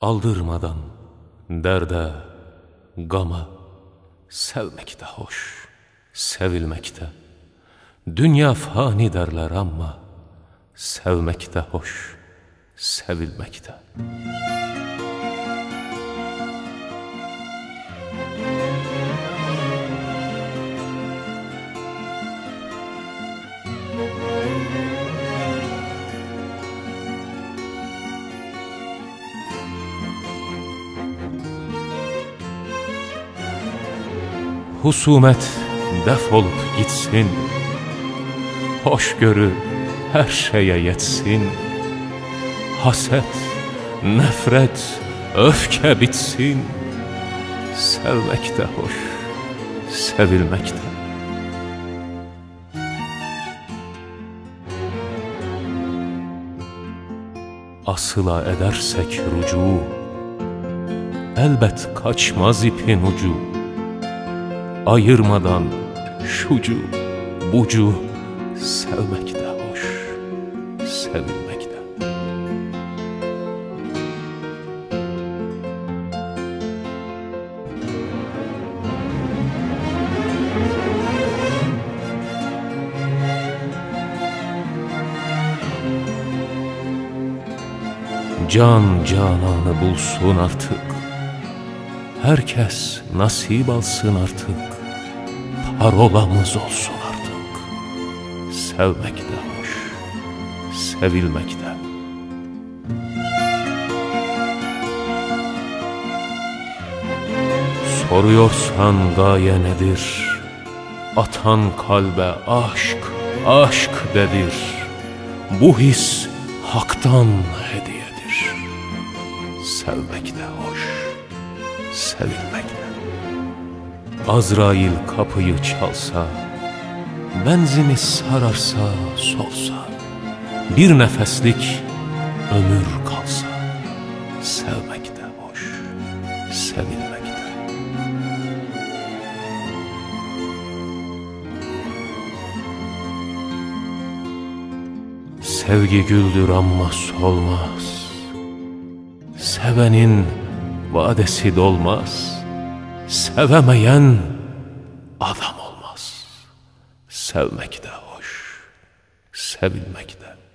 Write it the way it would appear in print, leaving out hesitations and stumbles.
Aldırmadan derde, gama, sevmek de hoş, sevilmek de. Dünya fani derler ama sevmek de hoş, sevilmek de. Husumet defolup gitsin, hoşgörü her şeye yetsin. Haset, nefret, öfke bitsin. Sevmek de hoş, sevilmek de. Asıla edersek rucu, elbet kaçmaz ipin ucu. Ayırmadan şucu, bucu, sevmek de hoş, sevilmek de. Can cananı bulsun artık, herkes nasip alsın artık. Parolamız olsun artık, sevmek de hoş, sevilmek de. Soruyorsan gaye nedir? Atan kalbe aşk, aşk dedir. Bu his haktan hediyedir. Sevmek de hoş, sevilmek de. Azrail kapıyı çalsa, benzini sararsa, solsa, bir nefeslik ömür kalsa, sevmek de hoş, sevilmek de. Sevgi güldür ama solmaz, sevenin vadesi dolmaz. Sevemeyen adam olmaz. Sevmek de hoş, sevilmek de.